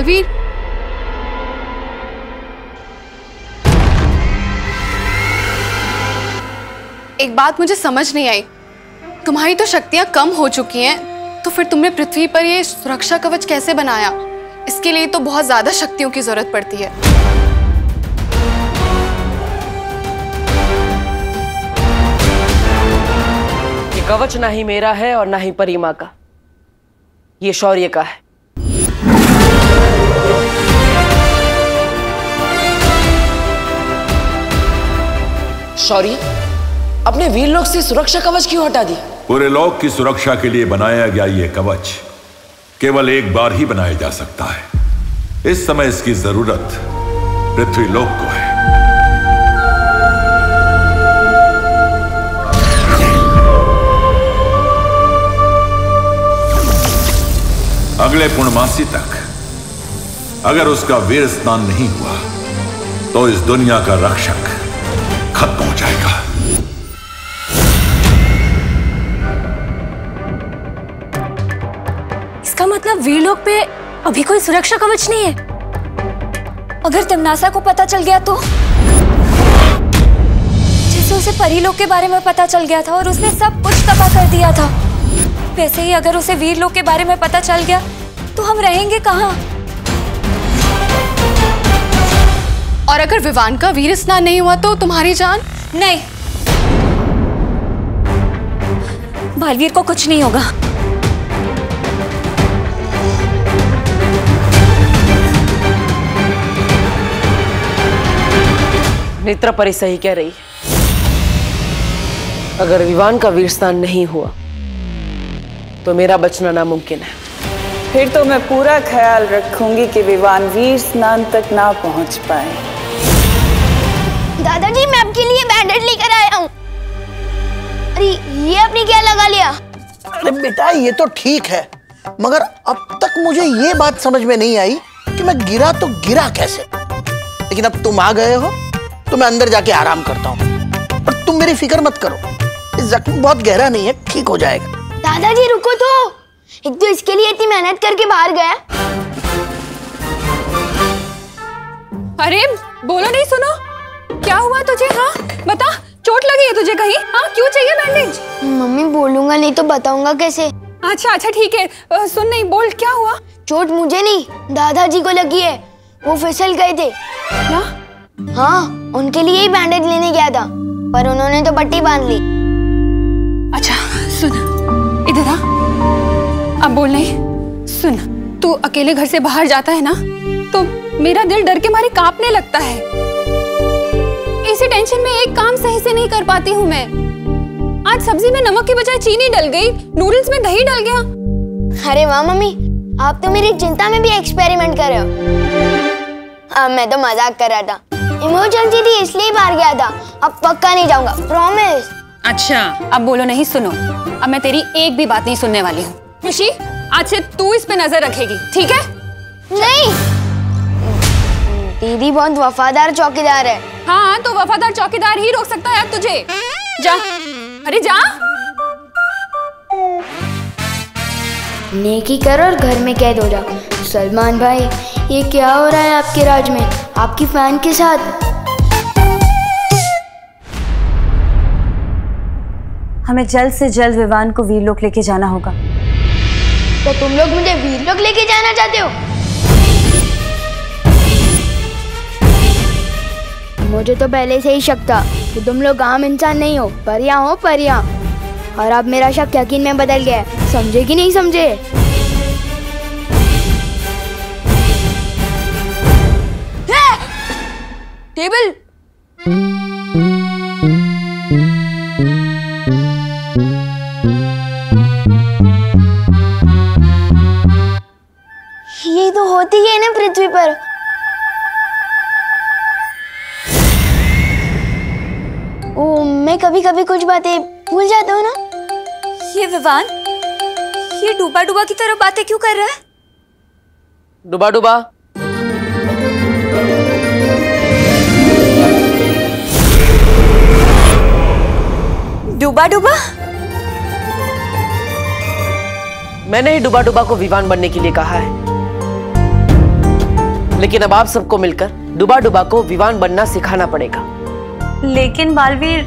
सालवीर। एक बात मुझे समझ नहीं आई, तुम्हारी तो शक्तियां कम हो चुकी हैं, तो फिर तुमने पृथ्वी पर ये सुरक्षा कवच कैसे बनाया? इसके लिए तो बहुत ज्यादा शक्तियों की जरूरत पड़ती है। कवच ना ही मेरा है और ना ही परिमा का, ये शौर्य का है। शौर्य, अपने वीर लोग से सुरक्षा कवच क्यों हटा दी? पूरे लोक की सुरक्षा के लिए बनाया गया ये कवच केवल एक बार ही बनाया जा सकता है। इस समय इसकी जरूरत पृथ्वी लोक को है। अगले पूर्णमासी तक अगर उसका वीर स्नान नहीं हुआ तो इस दुनिया का रक्षक खत्म हो जाएगा। इसका मतलब वीरलोक पे अभी कोई सुरक्षा कवच नहीं है। अगर तमनासा को पता चल गया तो, जैसे उसे परीलोक के बारे में पता चल गया था और उसने सब कुछ तबाह कर दिया था, वैसे ही अगर उसे वीरलोक के बारे में पता चल गया तो हम रहेंगे कहाँ? और अगर विवान का वीर स्नान नहीं हुआ तो तुम्हारी जान? नहीं, बालवीर को कुछ नहीं होगा। नेत्रा परी सही कह रही है। अगर विवान का वीर स्नान नहीं हुआ तो मेरा बचना नामुमकिन है। फिर तो मैं पूरा ख्याल रखूंगी कि विवान वीर स्नान तक ना पहुंच पाए। दादाजी, मैं आपके लिए बैंडेड लेकर आया हूँ। अरे ये आपने क्या लगा लिया? अरे बेटा, ये तो ठीक है, मगर अब तक मुझे ये बात समझ में नहीं आई कि मैं गिरा तो गिरा कैसे। लेकिन अब तुम आ गए हो तो मैं अंदर जाके आराम करता हूँ। पर तुम मेरी फिक्र मत करो, जख्म बहुत गहरा नहीं है, ठीक हो जाएगा। दादाजी रुको तो, एक तो इसके लिए इतनी मेहनत करके बाहर गया। अरे बोलो नहीं, सुनो क्या हुआ तुझे? हाँ बता, चोट लगी है तुझे कहीं? हाँ, क्यों चाहिए बैंडेज? मम्मी बोलूंगा नहीं तो बताऊंगा कैसे। अच्छा अच्छा ठीक है, सुन नहीं, बोल क्या हुआ? चोट मुझे नहीं, दादाजी को लगी है, वो फिसल गए थे। क्या? हाँ, उनके लिए ही बैंडेज लेने गया था, पर उन्होंने तो पट्टी बांध ली। अच्छा सुन इधर आ, अब बोल नहीं। सुन, तू अकेले घर से बाहर जाता है ना तो मेरा दिल डर के मारे कांपने लगता है। इसी टेंशन में एक काम सही से नहीं कर पाती हूँ मैं। आज सब्जी में नमक की बजाय चीनी डल गई, नूडल्स में दही डल गया। अरे वाह मम्मी, आप तो मेरी चिंता में भी एक्सपेरिमेंट कर रहे हो। मैं तो मजाक कर रहा था, इमरजेंसी थी इसलिए बाहर गया था। अब पक्का नहीं जाऊंगा, प्रॉमिस। अच्छा अब बोलो नहीं, सुनो, अब मैं तेरी एक भी बात नहीं सुनने वाली हूँ। ऋषि, आज से तू इस पे नजर रखेगी, ठीक है? नहीं, दीदी बहुत वफादार चौकीदार है। हाँ तो वफादार चौकीदार ही रोक सकता है अब तुझे। जा, अरे जा। नेकी कर और घर में कैद हो जा। सलमान भाई, ये क्या हो रहा है आपके राज में, आपकी फैन के साथ? हमें जल्द से जल्द विवान को वीरलोक लेके जाना होगा। तो तुम लोग मुझे वीरलोक लेके जाना चाहते हो? मुझे तो पहले से ही शक था कि तुम लोग आम इंसान नहीं हो, परियां हो, परियां। और अब मेरा शक यकीन में बदल गया है, समझे कि नहीं समझे? टेबल होती है ना पृथ्वी पर। ओ, मैं कभी-कभी कुछ बातें भूल जाता हूँ ना। ये विवान, ये डूबा डूबा की तरह बातें क्यों कर रहा है? डूबा डूबा, डूबा डूबा, मैंने ही डूबा डूबा को विवान बनने के लिए कहा है। लेकिन अब आप सबको मिलकर डुबा डुबा को विवान बनना सिखाना पड़ेगा। लेकिन बालवीर,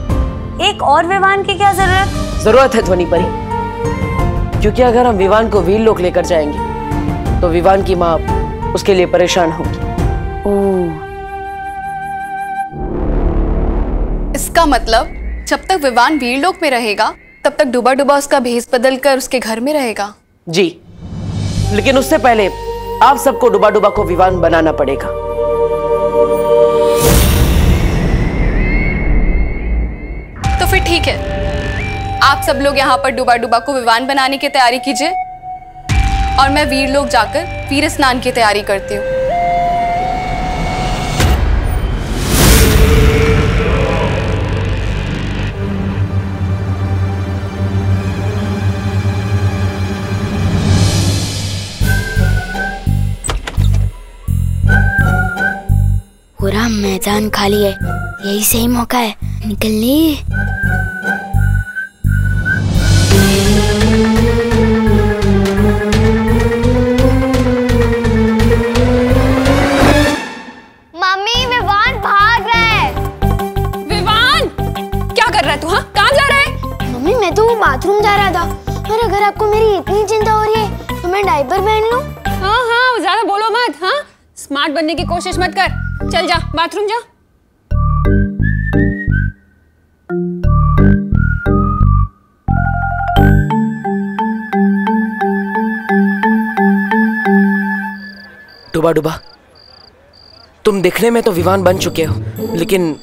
एक और विवान की क्या जरूरत? जरूरत है ध्वनि परी, क्योंकि अगर हम विवान को वीर लोक लेकर जाएंगे तो विवान की माँ उसके लिए परेशान होगी। इसका मतलब जब तक विवान वीरलोक में रहेगा तब तक डुबा डुबा उसका भेष बदल कर उसके घर में रहेगा। जी, लेकिन उससे पहले आप सबको डुबा डुबा को विवान बनाना पड़ेगा। तो फिर ठीक है, आप सब लोग यहाँ पर डुबा डुबा को विवान बनाने की तैयारी कीजिए और मैं वीरलोक जाकर वीर स्नान की तैयारी करती हूँ। पूरा मैदान खाली है, यही सही मौका है निकलने। मम्मी, विवान भाग रहा है। विवान, क्या कर रहा है तू? हाँ, कहाँ जा रहा है? मम्मी, मैं तो बाथरूम जा रहा था, और अगर आपको मेरी इतनी चिंता हो रही है तो मैं डायपर पहन लूं। हाँ हाँ, ज्यादा बोलो मत। हाँ, स्मार्ट बनने की कोशिश मत कर, चल जा बाथरूम जा। डुबा डुबा, तुम दिखने में तो विवान बन चुके हो, लेकिन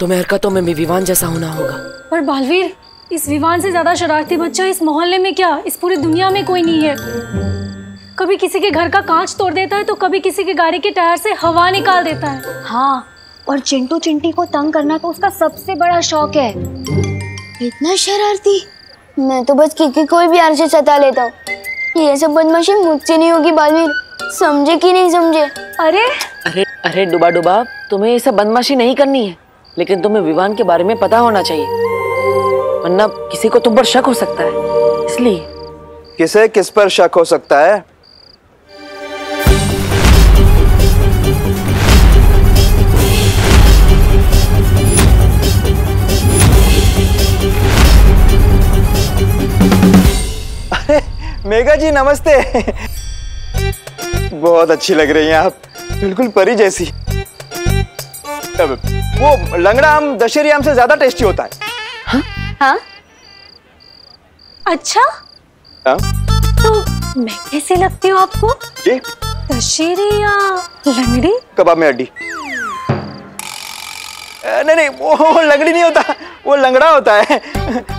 तुम्हें हरकतों में भी विवान जैसा होना होगा। पर बालवीर, इस विवान से ज्यादा शरारती बच्चा इस मोहल्ले में क्या, इस पूरी दुनिया में कोई नहीं है। कभी किसी के घर का कांच तोड़ देता है तो कभी किसी के गाड़ी के टायर से हवा निकाल देता है। हाँ, और चिंटू चिंटी को तंग करना तो उसका सबसे बड़ा शौक है। इतना शरारती, मैं तो बस किसी कोई भी आर्से सता लेता हूँ। ये सब बदमाशी मुझसे नहीं होगी बालवीर, समझे कि नहीं समझे? अरे अरे अरे डुबा डुबा, तुम्हें ये सब बदमाशी नहीं करनी है, लेकिन तुम्हें विवान के बारे में पता होना चाहिए, वरना किसी को तुम पर शक हो सकता है। इसलिए किसे किस पर शक हो सकता है? मेघा जी नमस्ते। बहुत अच्छी लग रही हैं आप, बिल्कुल परी जैसी। वो लंगड़ा आम दशहरी आम से ज्यादा टेस्टी होता है। हाँ? हाँ? अच्छा? हाँ? तो मैं कैसे लगती हूँ आपको? जी? दशहरी या लंगड़ी? कबाब में हड्डी। नहीं नहीं, वो लंगड़ी नहीं होता, वो लंगड़ा होता है।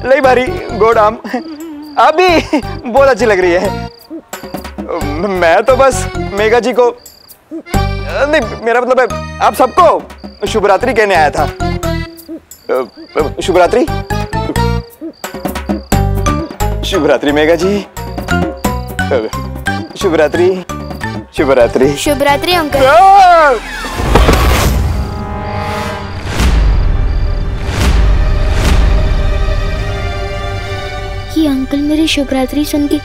लई भारी गोड़ आम। आप भी बहुत अच्छी लग रही है। मैं तो बस मेघा जी को नहीं, मेरा मतलब है आप सबको शुभ रात्रि कहने आया था। शुभ रात्रि, शुभ रात्रि मेघा जी, शुभ रात्रि, शुभ रात्रि, शुभ रात्रि अंकल। अंकल मेरी शुभरात्रि सुन के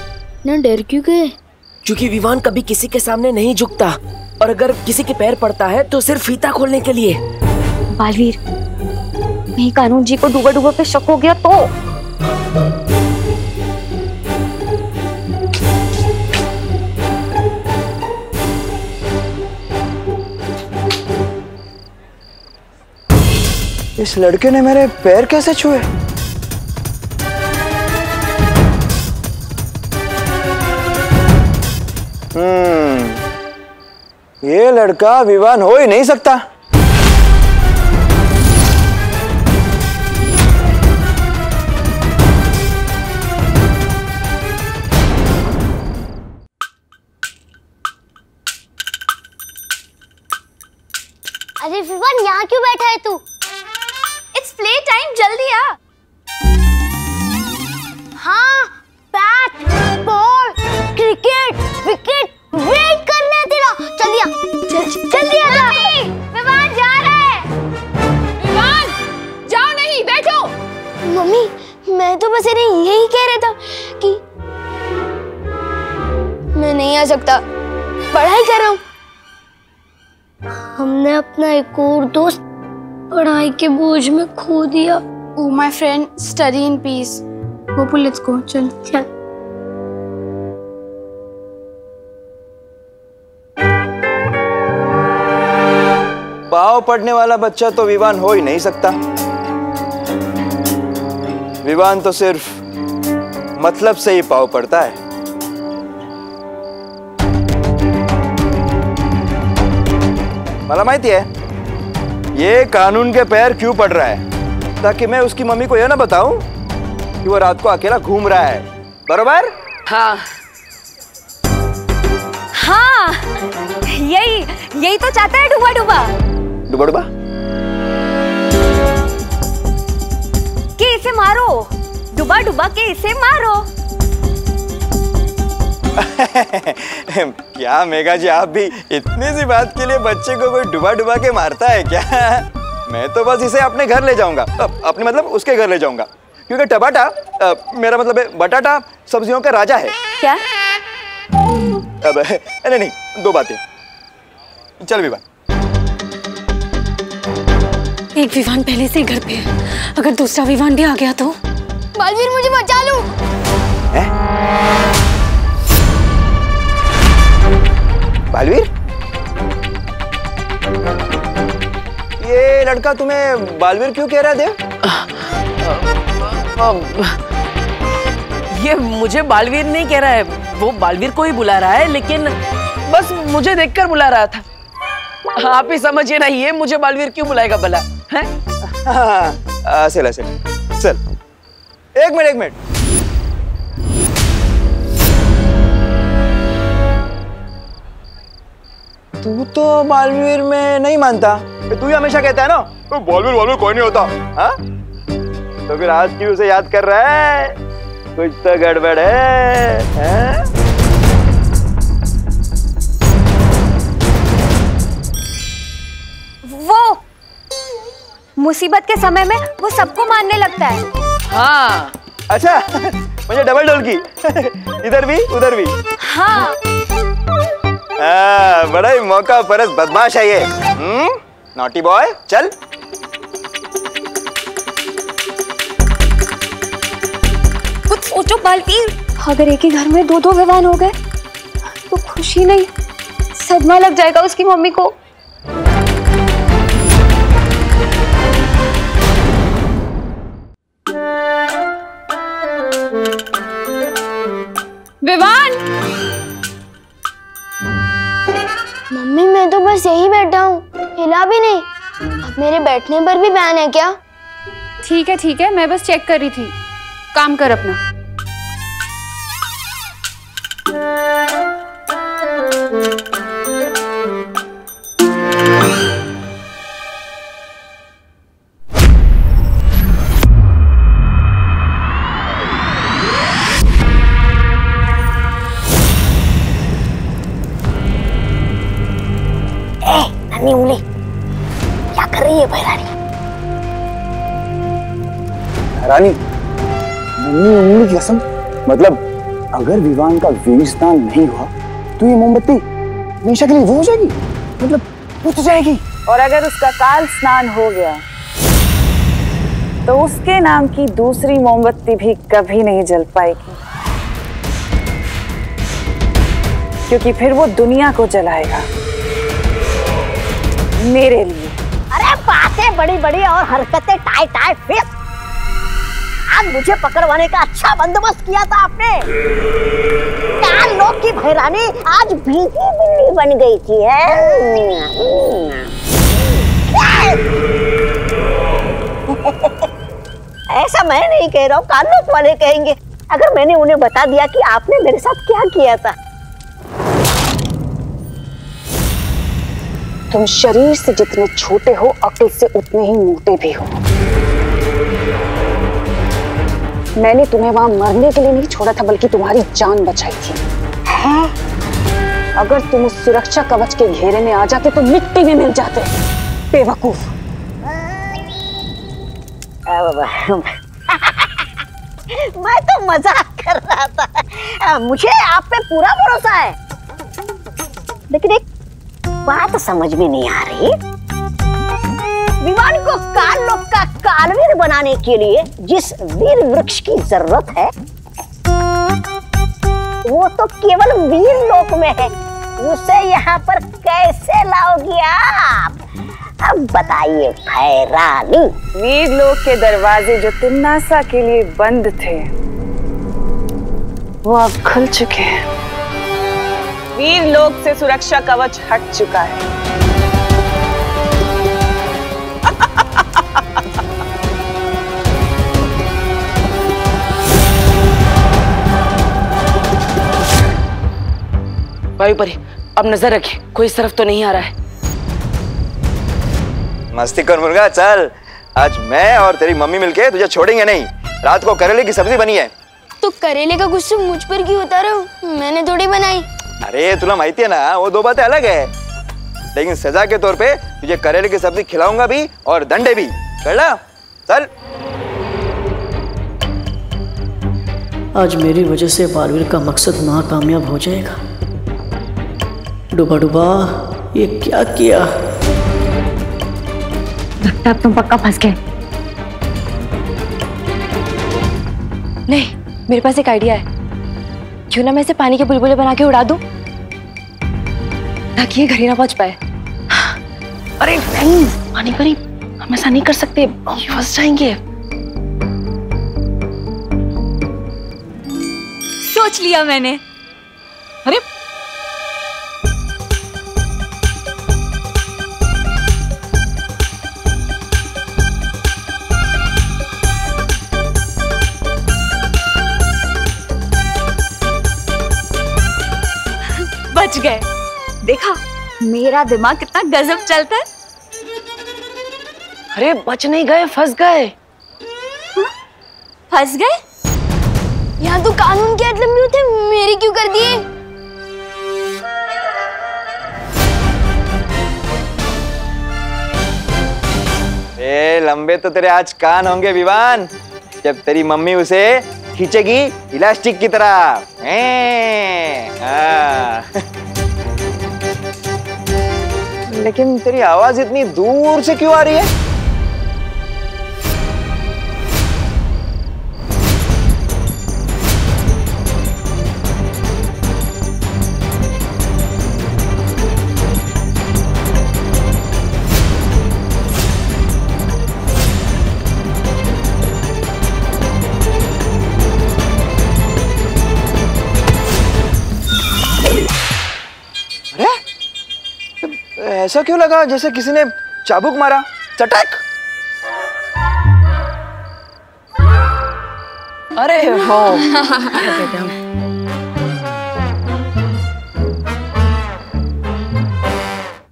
ना डर क्यों गए? क्योंकि विवान कभी किसी के सामने नहीं झुकता, और अगर किसी के पैर पड़ता है तो सिर्फ फीता खोलने के लिए। बालवीर, नहीं कानून जी को डूबा डूबा पे शक हो गया तो? इस लड़के ने मेरे पैर कैसे छुए? ये लड़का विवान हो ही नहीं सकता। अरे विवान, यहाँ क्यों बैठा है तू? इट्स प्ले टाइम, जल्दी आ। हाँ, bat, ball, cricket, wicket, wait करने तेरा। चल या, चल या। विवान जा रहा है। विवान, जाओ नहीं, बैठो। मम्मी, मैं तो बस इन्हें यही कह रहा था कि मैं नहीं आ सकता, पढ़ाई कर रहा हूँ। हमने अपना एक और दोस्त पढ़ाई के बोझ में खो दिया। Oh my friend, study in peace. Gopu let's go, चल चल। पाव पढ़ने वाला बच्चा तो विवान हो ही नहीं सकता। विवान तो सिर्फ मतलब से ही पाव पढ़ता है। मला माहिती है ये कानून के पैर क्यों पड़ रहा है, ताकि मैं उसकी मम्मी को यह ना बताऊं कि वो रात को अकेला घूम रहा है, बरोबर? हाँ हाँ, यही तो चाहता है डुबा डुबा डुबा डुबा कि इसे मारो, डुबा डुबा के इसे मारो। क्या मेघा जी, आप भी इतनी सी बात के लिए बच्चे को कोई डुबा डुबा के मारता है क्या? मैं तो बस इसे अपने घर ले जाऊंगा, अपने मतलब उसके घर ले जाऊंगा, क्योंकि टबाटा मेरा मतलब है बटाटा सब्जियों का राजा है। क्या? अब नहीं नहीं, दो बातें। चल विवान, एक विवान पहले से घर पे है, अगर दूसरा विवान भी आ गया तो? बलवीर मुझे बचा लो। बलवीर, ये लड़का तुम्हें बलवीर क्यों कह रहा है? ये मुझे बलवीर नहीं कह रहा है, वो बलवीर को ही बुला रहा है, लेकिन बस मुझे देखकर बुला रहा था। आप ही समझिए ना, ये मुझे बलवीर क्यों बुलाएगा भला? हैं? हाँ, चल। एक मिनट। तू तो बलवीर में नहीं मानता, तू ही हमेशा कहता है ना तो बलवीर कोई नहीं होता। हाँ, तो फिर आज क्यों उसे याद कर रहा है? कुछ तो गड़बड़ है, है? मुसीबत के समय में वो सबको मानने लगता है। हाँ अच्छा, मुझे डबल डोलकी, इधर भी उधर भी। हाँ बड़ा ही मौका परस बदमाश है ये। नॉटी बॉय, चल। कुछ सोचो बलवीर, अगर एक ही घर में दो दो विवान हो गए तो खुशी नहीं सदमा लग जाएगा उसकी मम्मी को। विवान! मम्मी मैं तो बस यही बैठा हूँ, हिला भी नहीं। अब मेरे बैठने पर भी बैन है क्या? ठीक है, मैं बस चेक कर रही थी। काम कर अपना। क्या कर रही है भाई रानी? मम्मी उंगली की कसम, मतलब अगर विवान का वेशदान नहीं हुआ तो ये मोमबत्ती हमेशा के लिए वो हो जाएगी, मतलब बुझ जाएगी। और अगर उसका काल स्नान हो गया तो उसके नाम की दूसरी मोमबत्ती भी कभी नहीं जल पाएगी, क्योंकि फिर वो दुनिया को जलाएगा मेरे लिए। अरे बातें बड़ी बड़ी और हरकतें टाई टाई फिर। आज मुझे पकड़वाने का अच्छा बंदोबस्त किया था आपने। चार लोग की भैरानी आज भीगी बिल्ली बन गई थी है। ऐसा मैं नहीं कह रहा हूँ, कान लोग वाले कहेंगे अगर मैंने उन्हें बता दिया कि आपने मेरे साथ क्या किया था। तुम शरीर से जितने छोटे हो, अक्ल से उतने ही मोटे भी हो। मैंने तुम्हें वहां मरने के लिए नहीं छोड़ा था, बल्कि तुम्हारी जान बचाई थी। है? अगर तुम उस सुरक्षा कवच के घेरे में आ जाते तो मिट्टी में मिल जाते, बेवकूफ। मैं तो मजाक कर रहा था, मुझे आप पे पूरा भरोसा है, लेकिन एक बात समझ में नहीं आ रही। विमान को काल लोक का कालवीर बनाने के लिए जिस वीर वृक्ष की जरूरत है वो तो केवल वीर लोक में है, उसे यहाँ पर कैसे लाओगी आप? अब बताइए भैरानी। वीर लोक के दरवाजे जो तिम्नासा के लिए बंद थे वो अब खुल चुके हैं। वीर लोक से सुरक्षा कवच हट चुका है। भाई परी, अब नजर रखे, कोई इस तरफ तो नहीं आ रहा है। मस्ती कर मुर्गा, चल आज मैं और तेरी मम्मी मिलके तुझे छोड़ेंगे नहीं। रात को करेले की सब्जी बनी है। तो करेले का गुस्सा मुझ पर क्यों उतारा हो? मैंने थोड़ी बनाई। अरे तुला माहिती है ना, वो दो बातें अलग है, लेकिन सजा के तौर पे तुझे करेले की सब्जी खिलाऊंगा भी और दंडे भी। कर ला, चल। आज मेरी वजह से बारवीर का मकसद नाकामयाब हो जाएगा। डुबा डुबा, ये क्या किया? लगता है तुम पक्का फंस गए। नहीं, मेरे पास एक आइडिया है। क्यों ना मैं इसे पानी के बुलबुले बना के उड़ा दूं ताकि ये घर ही ना पहुंच पाए। अरे नहीं पानी परी, हम ऐसा नहीं कर सकते, फंस जाएंगे। सोच लिया मैंने। अरे गए, देखा मेरा दिमाग कितना गजब चलता है। अरे बच नहीं गए, फंस गए। फंस गए? यहाँ तो कानून के अटलम भी थे, मेरे क्यों कर दिए? ए लंबे तो तेरे आज कान होंगे विवान, जब तेरी मम्मी उसे खींचेगी इलास्टिक की तरह। लेकिन तेरी आवाज इतनी दूर से क्यों आ रही है? ऐसा क्यों लगा जैसे किसी ने चाबुक मारा? चटक! अरे हो।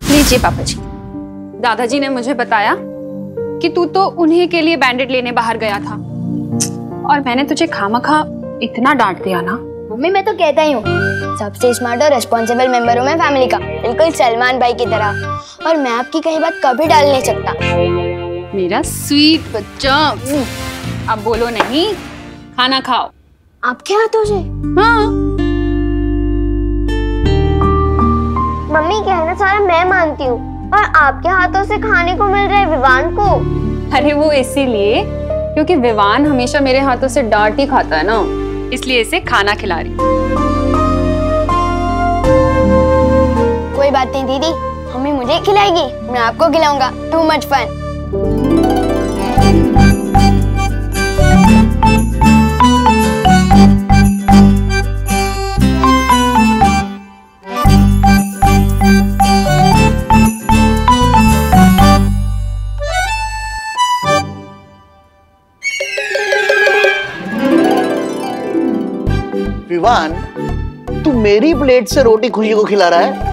लीजिए पापा जी। दादाजी ने मुझे बताया कि तू तो उन्हीं के लिए बैंडेड लेने बाहर गया था और मैंने तुझे खामखा इतना डांट दिया ना। मम्मी मैं तो कहता ही हूँ सबसे स्मार्ट और रेस्पॉन्सिबल मेंबरों में फैमिली का, बिल्कुल सलमान भाई की तरह। और मैं आपकी कहीं बात कभी डाल नहीं सकता। मेरा स्वीट बच्चा, अब बोलो नहीं, खाना खाओ। आपके हाथों से? हाँ। मम्मी कहना सारा मैं मानती हूँ, और आपके हाथों से खाने को मिल रहा है विवान को। अरे वो इसीलिए क्योंकि विवान हमेशा मेरे हाथों से डांट ही खाता है ना, इसलिए इसे खाना खिला रही। कोई बात नहीं दीदी, मम्मी मुझे खिलाएगी, मैं आपको खिलाऊंगा। Too much fun. विवान, तू मेरी प्लेट से रोटी खुशी को खिला रहा है?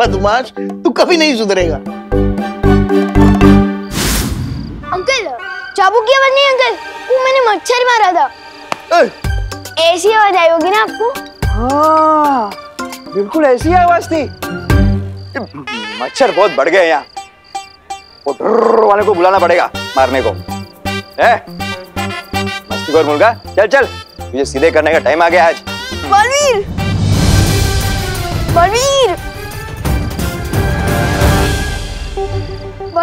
बदमाश, तू कभी नहीं सुधरेगा। अंकल, चाबू की आवाज नहीं अंकल, वो मैंने मच्छर मारा था। ऐसी आवाज आई होगी ना आपको? हाँ, बिल्कुल ऐसी आवाज थी। मच्छर बहुत बढ़ गए यहाँ, वो डर वाले को बुलाना पड़ेगा मारने को। मस्ती कर मुर्गा, चल चल, मुझे सीधे करने का टाइम आ गया आज। बलवीर, बलवीर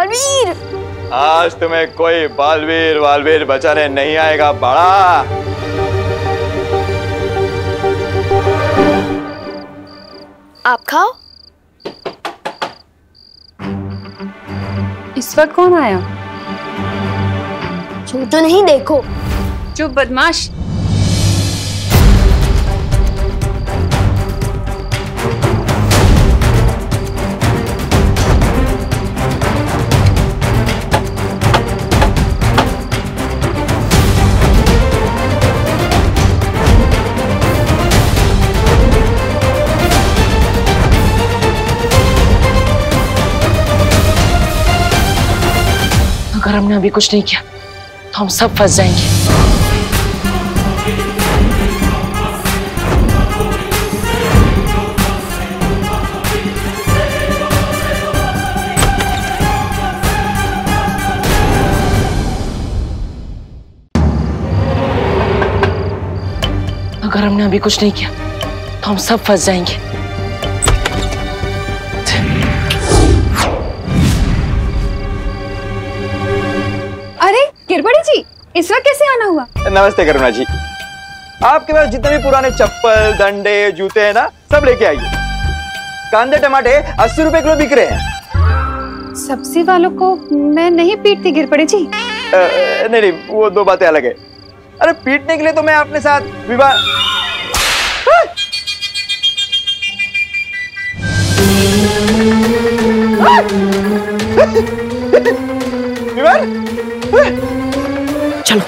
बालवीर, आज तुम्हें कोई बालवीर बालवीर बचाने नहीं आएगा बड़ा। आप खाओ। इस वक्त कौन आया? तो नहीं देखो। चुप बदमाश। अगर हमने अभी कुछ नहीं किया तो हम सब फंस जाएंगे। बड़ी जी, इस वक्त कैसे आना हुआ? नमस्ते करुणा जी, आपके पास जितने भी पुराने चप्पल, डंडे, जूते हैं ना, सब लेके आइए। कांदे टमाटे 80 रुपए किलो बिक रहे हैं। सब्जी वालों को मैं नहीं पीटती गिरपड़ी जी। नहीं, वो दो बातें अलग है। अरे पीटने के लिए तो मैं अपने साथ विवाह। चलो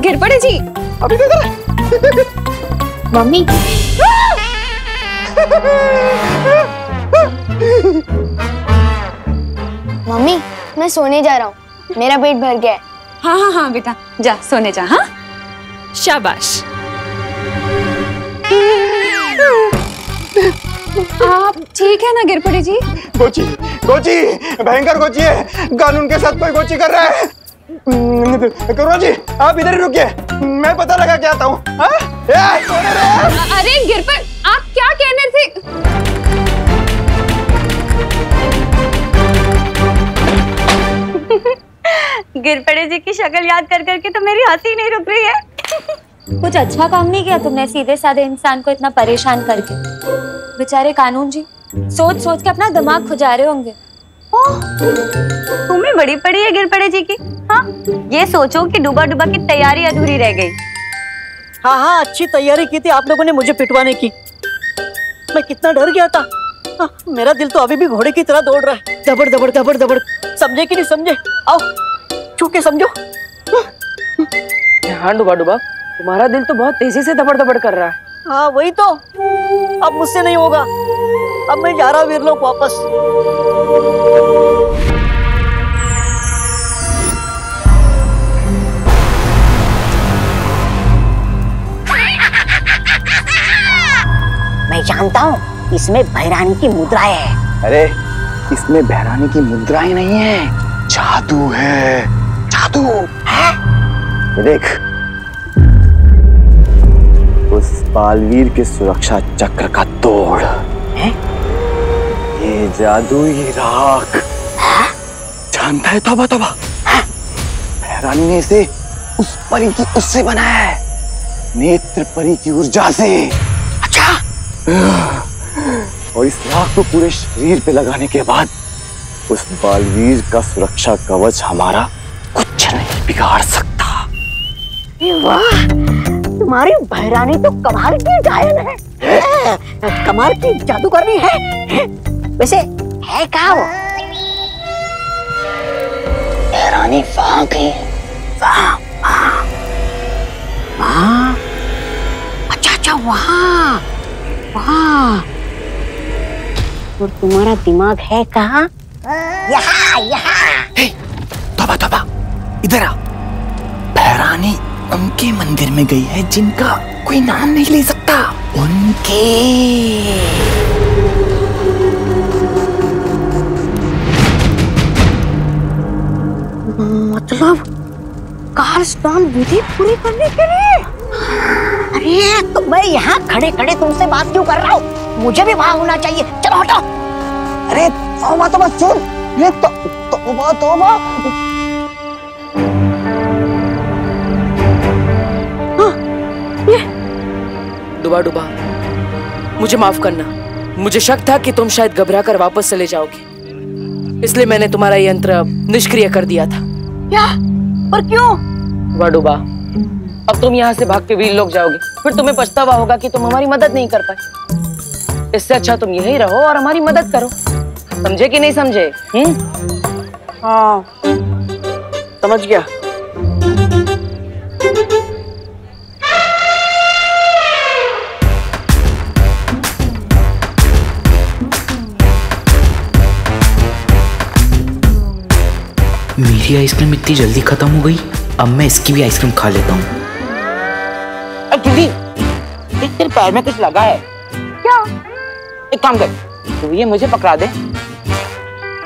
गिर पड़े जी। अभी तो मम्मी मम्मी मैं सोने जा रहा हूँ, मेरा पेट भर गया है। हाँ हाँ हाँ बेटा, जा सोने जा। हाँ शाबाश। आप ठीक है ना गिरपड़ी जी? गोची, गोची, भयंकर गोची है। कानून के साथ कोई गोची कर रहा है। करुणा जी आप इधर ही रुकिए, मैं पता लगा क्या आता हूँ। अरे गिरपड़ आप क्या कहने थे? गिरपड़े जी की शक्ल याद कर करके तो मेरी हंसी नहीं रुक रही है। कुछ अच्छा काम नहीं किया तुमने, सीधे साधे इंसान को इतना परेशान करके। बेचारे कानून जी सोच सोच के अपना दिमाग खुजा रहे होंगे। तुम्हें बड़ी पड़ी है गिरपड़े जी की। हाँ ये सोचो कि डूबा डूबा की तैयारी अधूरी रह गई। हाँ हाँ अच्छी तैयारी की थी आप लोगों ने मुझे पिटवाने की। मैं कितना डर गया था। मेरा दिल तो अभी भी घोड़े की तरह दौड़ रहा है, दबड़ दबड़ दबड़ दबड़। समझे कि नहीं समझे? आओ छू के समझो। हाँ डूबा डूबा तुम्हारा दिल तो बहुत तेजी से दबड़ दबड़ कर रहा है। हाँ वही तो, अब मुझसे नहीं होगा। अब मैं जा रहा हूँ वीरलोक वापस। मैं जानता हूँ इसमें भैरानी की मुद्राएं हैं। अरे इसमें भैरानी की मुद्राएं नहीं है, जादू है। जादू है? देख उस बालवीर के सुरक्षा चक्र का तोड़ है? ये जादुई राख जानता है। तोबा तोबा, भैरानी ने इसे उस परी की उससे बनाया है, नेत्र परी की ऊर्जा से। अच्छा। और इस राख को पूरे शरीर पे लगाने के बाद उस बालवीर का सुरक्षा कवच हमारा कुछ नहीं बिगाड़ सकता। वाह तुम्हारी भैरानी तो कमाल की डायन है, कमाल की जादूगरनी है। वैसे है कहाँ वो भैरानी? वहाँ गई। वहाँ अच्छा, वहाँ। और तुम्हारा दिमाग है कहाँ? यहाँ। तोबा तोबा इधर आ। भैरानी उनके मंदिर में गई है जिनका कोई नाम नहीं ले सकता। उनके मतलब कार स्टॉल विधि पूरी करने के लिए। अरे तो मैं यहाँ खड़े खड़े तुमसे बात क्यों कर रहा हूँ? मुझे भी वहाँ होना चाहिए। चलो हटो। अरे तौबा तौबा सुन, ये तौबा तौबा। डुबा डुबा, मुझे माफ करना। मुझे शक था कि तुम शायद घबरा कर वापस चले जाओगे, इसलिए मैंने तुम्हारा यंत्र निष्क्रिय कर दिया था। क्या? पर क्यों? डुबा डुबा, अब तुम यहाँ से भाग के वीर लोग जाओगे, फिर तुम्हें पछतावा होगा कि तुम हमारी मदद नहीं कर पाए। इससे अच्छा तुम यहीं रहो और हमारी मदद करो। समझे कि नहीं समझे? हाँ समझ गया। मेरी आइसक्रीम इतनी जल्दी खत्म हो गई, अब मैं इसकी भी आइसक्रीम खा लेता हूँ। तेरे पैर में कुछ लगा है क्या? एक काम कर, तू ये मुझे पकड़ा दे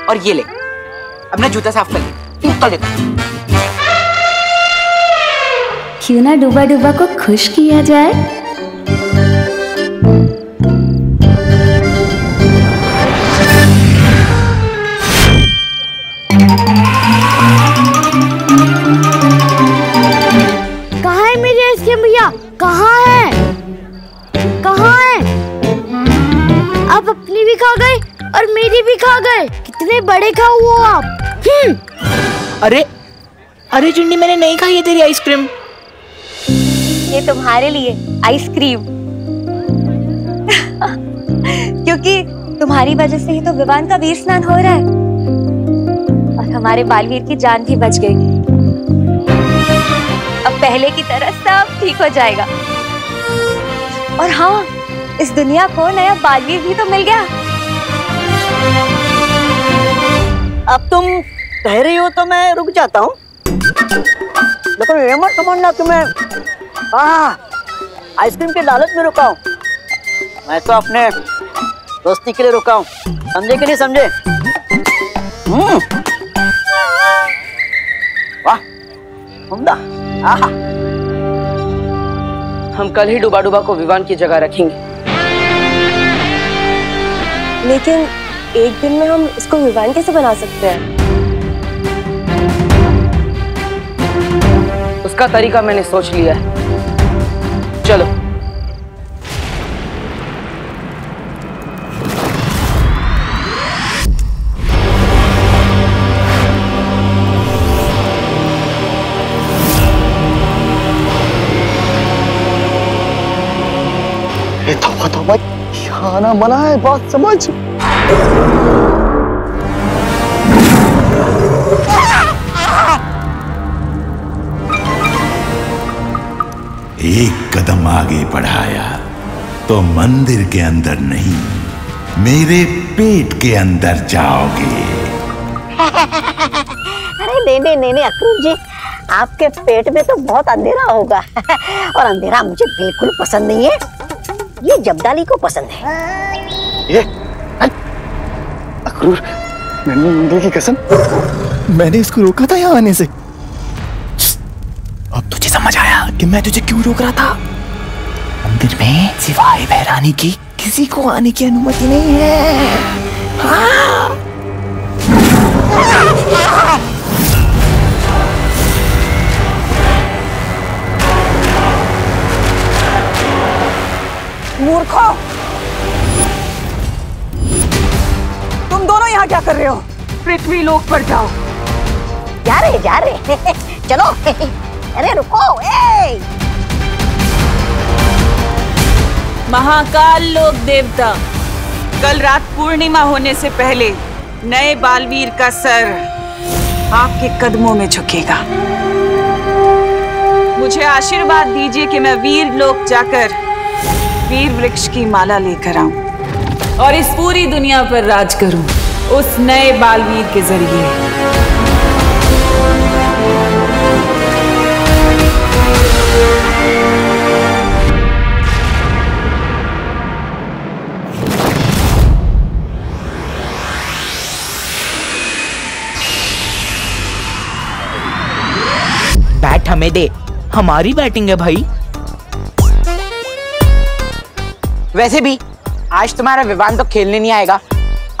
और ये ले, अपना जूता साफ कर ले, कर देता। क्यों ना डुबा डुबा को खुश किया जाए? कहाँ है मेरी आइसक्रीम भैया? कहाँ है? कहाँ है? आप अपनी भी खा गए और मेरी भी खा गए। कितने बड़े खाऊ हो आप। अरे अरे चुन्नी, मैंने नहीं खाई है तेरी आइसक्रीम। ये तुम्हारे लिए आइसक्रीम क्योंकि तुम्हारी वजह से ही तो विवान का वीर स्नान हो रहा है और हमारे बालवीर की जान भी बच गई। अब पहले की तरह सब ठीक हो जाएगा। और हाँ, इस दुनिया को नया बालवीर भी तो मिल गया। अब तुम कह रही हो तो मैं रुक जाता हूँ, लेकिन ये मत समझना कि मैं आइसक्रीम के लालच में रुका हूँ। मैं तो अपने दोस्ती के लिए रुका हूँ, समझे कि नहीं समझे? वाह उम्दा, आहा। हम कल ही डुबा डुबा को विवान की जगह रखेंगे। लेकिन एक दिन में हम इसको विवान कैसे बना सकते हैं? उसका तरीका मैंने सोच लिया है। चलो खाना बना है, बात समझ। एक कदम आगे बढ़ाया तो मंदिर के अंदर नहीं, मेरे पेट के अंदर जाओगे। अरे नहीं नहीं नहीं अक्रूर जी, आपके पेट में तो बहुत अंधेरा होगा और अंधेरा मुझे बिल्कुल पसंद नहीं है। ये जब्दाली को पसंद है। ये अक्रूर, मैंने मंदिर की कसम, मैंने इसको रोका था यहाँ आने से। अब तुझे समझ आया कि मैं तुझे क्यों रोक रहा था? मंदिर में सिवाय बहरानी की किसी को आने की अनुमति नहीं है। मूर्खो, तुम दोनों यहाँ क्या कर रहे हो? पृथ्वी लोक पर जाओ। जा रहे चलो। अरे रुको, ए महाकाल लोक देवता, कल रात पूर्णिमा होने से पहले नए बालवीर का सर आपके कदमों में झुकेगा। मुझे आशीर्वाद दीजिए कि मैं वीर लोक जाकर वीर वृक्ष की माला लेकर आऊं और इस पूरी दुनिया पर राज करूं उस नए बालवीर के जरिए। बैट हमें दे, हमारी बैटिंग है भाई। वैसे भी आज तुम्हारा विवान तो खेलने नहीं आएगा।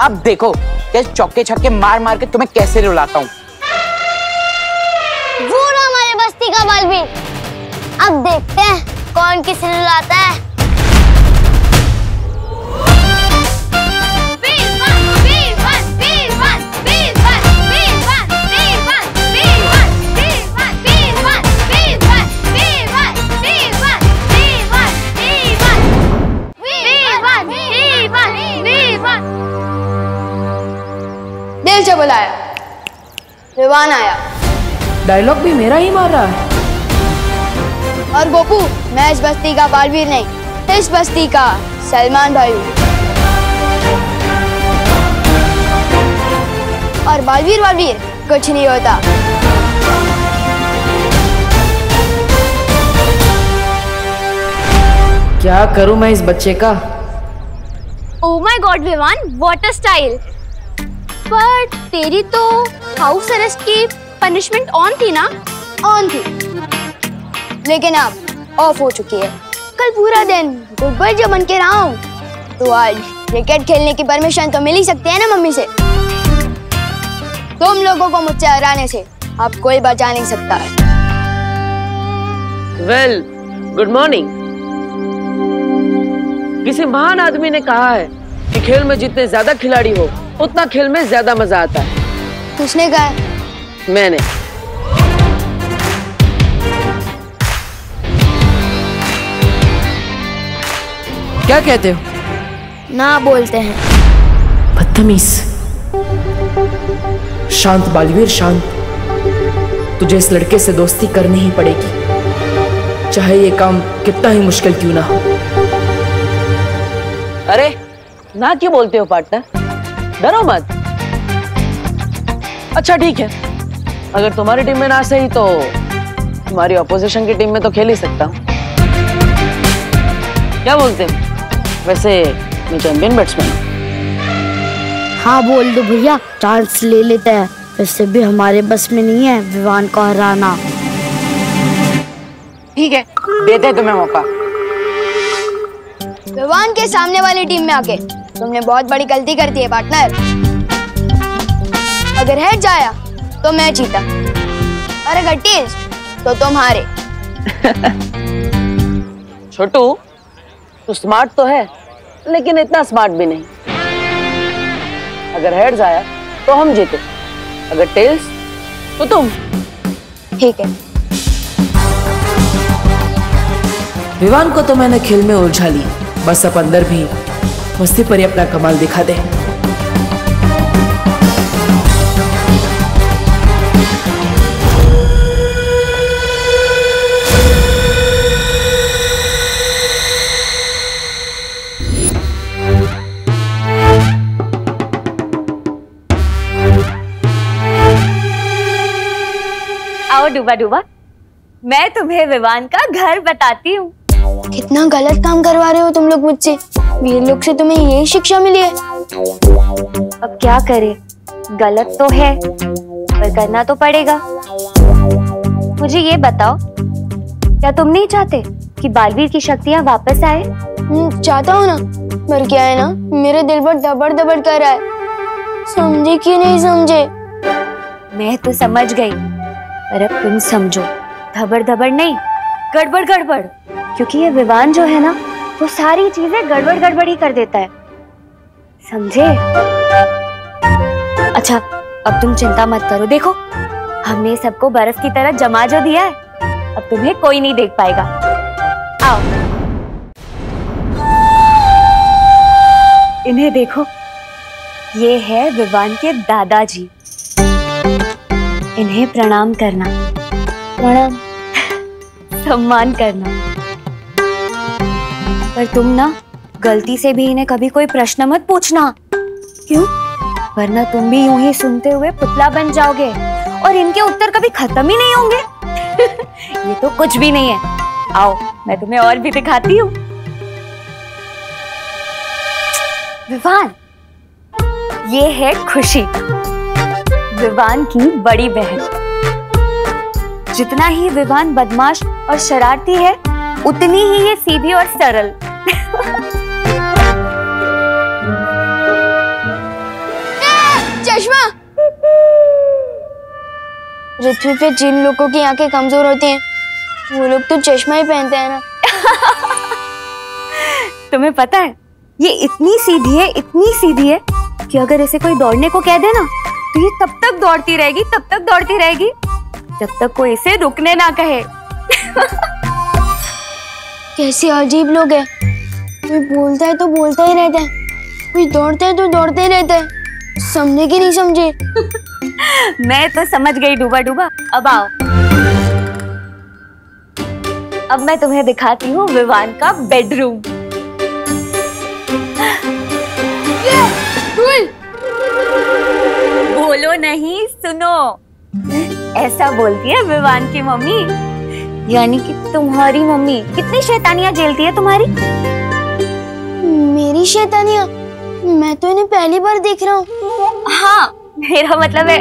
अब देखो जैसे चौके छक्के मार मार के तुम्हें कैसे रुलाता हूँ। वो ना हमारे बस्ती का बालवीर, अब देखते हैं कौन किसे रुलाता है। चबल आया, विवान आया, डायलॉग भी मेरा ही मार रहा है। और गोपू, मैं इस बस्ती का बालवीर नहीं, इस बस्ती का सलमान भाई हूँ। और बालवीर बालवीर कुछ नहीं होता। क्या करूँ मैं इस बच्चे का। Oh my god Vivaan, what a style. पर तेरी तो हाउस अरेस्ट की पनिशमेंट ऑन थी ना? ऑन थी, लेकिन अब ऑफ हो चुकी है। कल पूरा दिन गुब्बर जब बन के रहा हूँ, तो आज क्रिकेट खेलने की परमिशन तो मिल ही सकती है ना मम्मी से। तुम लोगों को मुझसे हराने से आप कोई बचा नहीं सकता है। Well, good morning. किसी महान आदमी ने कहा है कि खेल में जितने ज्यादा खिलाड़ी हो उतना खेल में ज्यादा मजा आता है। किसने कहा? मैंने। क्या कहते हो? ना बोलते हैं। बदतमीज। शांत बालवीर शांत, तुझे इस लड़के से दोस्ती करनी ही पड़ेगी, चाहे ये काम कितना ही मुश्किल क्यों ना हो। अरे ना क्यों बोलते हो पार्टनर, डरो मत। अच्छा ठीक है, अगर तुम्हारी टीम में ना सही तो तुम्हारी ऑपोजिशन की टीम में तो खेल ही सकता हूँ। क्या बोलते हो? वैसे मैं चैंपियन बैट्समैन हूँ। हाँ बोल दो भैया, चांस ले लेते हैं। वैसे भी हमारे बस में नहीं है विवान को हराना। ठीक है, देते हैं तुम्हें मौका। विवान के सामने वाली टीम में आके तुमने बहुत बड़ी गलती कर दी है पार्टनर। अगर हेड जाया तो मैं जीता, और अगर टेल्स तो तुम हारे। छोटू, तू स्मार्ट तो है लेकिन इतना स्मार्ट भी नहीं। अगर हेड जाया तो हम जीते, अगर टेल्स तो तुम। ठीक है। विवान को तो मैंने खेल में उलझा ली, बस अब अंदर भी मस्ती पर ही अपना कमाल दिखा दे। आओ डूबा डूबा, मैं तुम्हें विवान का घर बताती हूँ। कितना गलत काम करवा रहे हो तुम लोग मुझसे। वीर लोग से तुम्हें यही शिक्षा मिली है। अब क्या करें, गलत तो है पर करना तो पड़ेगा। मुझे ये बताओ, क्या तुम नहीं चाहते कि बालवीर की शक्तियाँ वापस आए? चाहता हूँ ना, पर क्या है ना, मेरे दिल पर दबड़ दबड़ कर रहा है। समझे कि नहीं समझे? मैं तो समझ गई, पर अब तुम समझो, दबड़ दबड़ नहीं, गड़बड़ गड़बड़। क्योंकि ये विवान जो है ना, वो सारी चीजें गड़बड़ गड़बड़ ही कर देता है, समझे? अच्छा अब तुम चिंता मत करो, देखो हमने सबको बर्फ की तरह जमा जो दिया है, अब तुम्हें कोई नहीं देख पाएगा। आओ इन्हें देखो, ये है विवान के दादाजी, इन्हें प्रणाम करना। प्रणाम, सम्मान करना। पर तुम ना गलती से भी इन्हें कभी कोई प्रश्न मत पूछना, क्यों? वरना तुम भी यूं ही सुनते हुए पुतला बन जाओगे और इनके उत्तर कभी खत्म ही नहीं होंगे। ये तो कुछ भी नहीं है। आओ मैं तुम्हें और भी दिखाती हूँ। विवान, ये है खुशी, विवान की बड़ी बहन। जितना ही विवान बदमाश और शरारती है, उतनी ही ये सीधी और सरल। आशमा। पृथ्वी पे जिन लोगों की आंखें कमजोर होती हैं, वो लोग तो चश्मा ही पहनते हैं ना। तुम्हें पता है ये इतनी सीधी है कि अगर इसे कोई दौड़ने को कह दे ना तो ये तब तक दौड़ती रहेगी जब तक कोई इसे रुकने ना कहे। कैसे अजीब लोग हैं। कोई बोलता है तो बोलता ही रहता है, कोई दौड़ता है तो दौड़ते रहता है। समझे कि नहीं समझे? मैं तो समझ गई डूबा। अब आओ, अब मैं तुम्हें दिखाती हूँ विवान का बेडरूम। बोलो नहीं, सुनो। ऐसा बोलती है विवान की मम्मी, यानी कि तुम्हारी मम्मी। कितनी शैतानियां झेलती है तुम्हारी। मेरी शैतानियां? मैं तो इन्हें पहली बार देख रहा हूँ। हाँ, मेरा मतलब है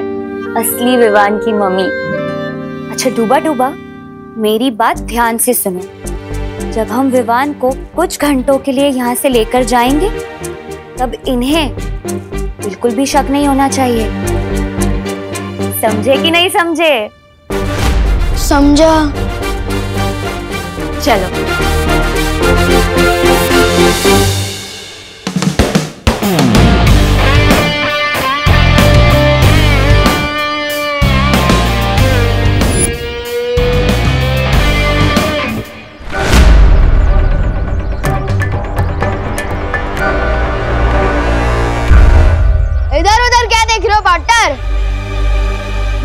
असली विवान की मम्मी। अच्छा डूबा, मेरी बात ध्यान से सुनो। जब हम विवान को कुछ घंटों के लिए यहाँ से लेकर जाएंगे तब इन्हें बिल्कुल भी शक नहीं होना चाहिए। समझे कि नहीं समझे? समझा। चलो।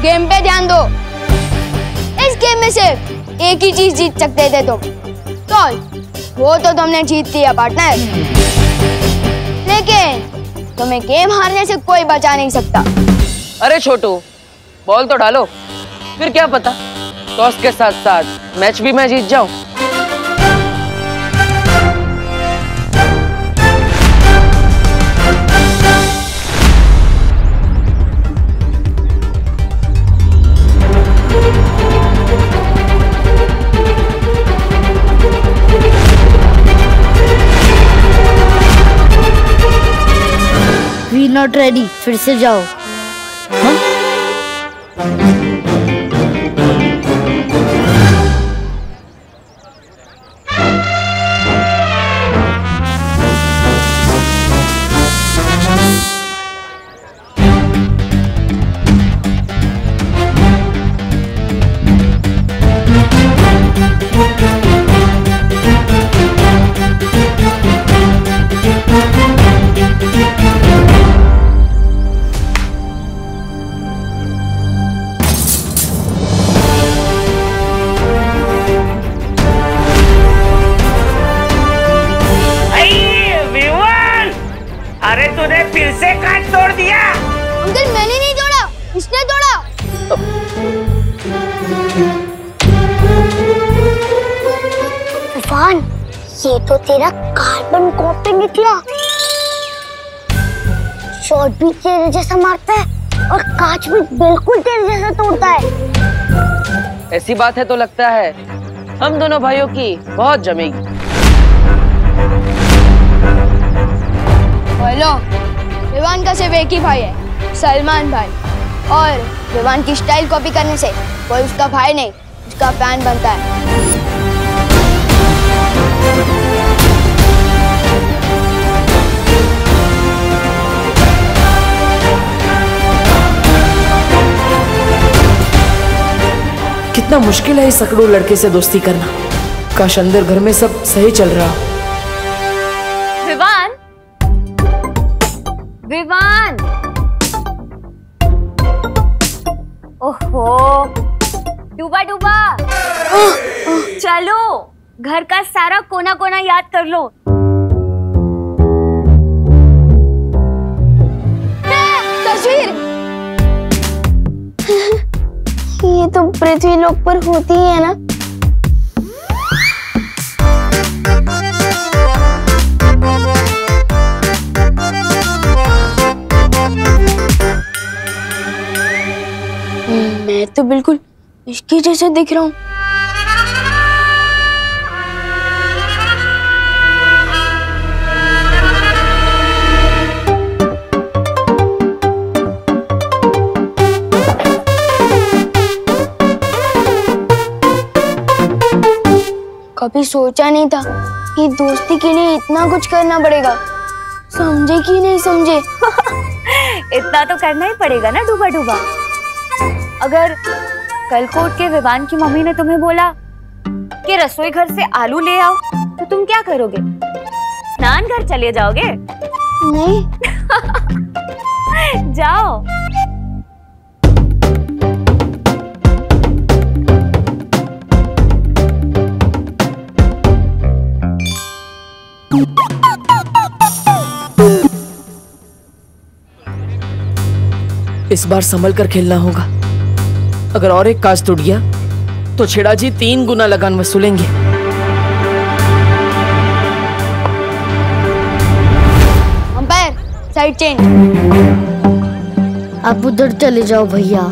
गेम पे ध्यान दो। इस गेम में सिर्फ एक ही चीज जीत सकते थे तुम, तो वो तो तुमने जीत लिया पार्टनर। लेकिन तुम्हें गेम हारने से कोई बचा नहीं सकता। अरे छोटू, बॉल तो डालो, फिर क्या पता टॉस के साथ साथ मैच भी मैं जीत जाऊं। नॉट रेडी, फिर से जाओ। हाँ? ये तो तेरा कार्बन कॉपी निकला। शॉट भी तेरे जैसा मारता है और कांच भी बिल्कुल तेरे जैसा तोड़ता है। ऐसी बात है तो लगता है हम दोनों भाइयों की बहुत जमेगी। हेलो, विवान का सिर्फ एक ही भाई है, सलमान भाई। और विवान की स्टाइल कॉपी करने से कोई उसका भाई नहीं, उसका फैन बनता है। कितना मुश्किल है इस सकड़ू लड़के से दोस्ती करना। काश अंदर घर में सब सही चल रहा। विवान, ओहो डूबा, चलो घर का सारा कोना याद कर लो। तस्वीर ये तो पृथ्वी लोक पर होती है ना। मैं तो बिल्कुल इसके जैसा दिख रहा हूँ। कभी सोचा नहीं था कि दोस्ती के लिए इतना कुछ करना पड़ेगा। समझे कि नहीं समझे? इतना तो करना ही पड़ेगा ना डूबा डूबा। अगर कलकोट के विवान की मम्मी ने तुम्हें बोला कि रसोई घर से आलू ले आओ तो तुम क्या करोगे? स्नान घर चले जाओगे? नहीं। जाओ। इस बार संभल कर खेलना होगा। अगर और एक कांच टूट गया तो छेड़ा जी 3 गुना लगान वसूलेंगे। Umpire, side change. आप उधर चले जाओ भैया।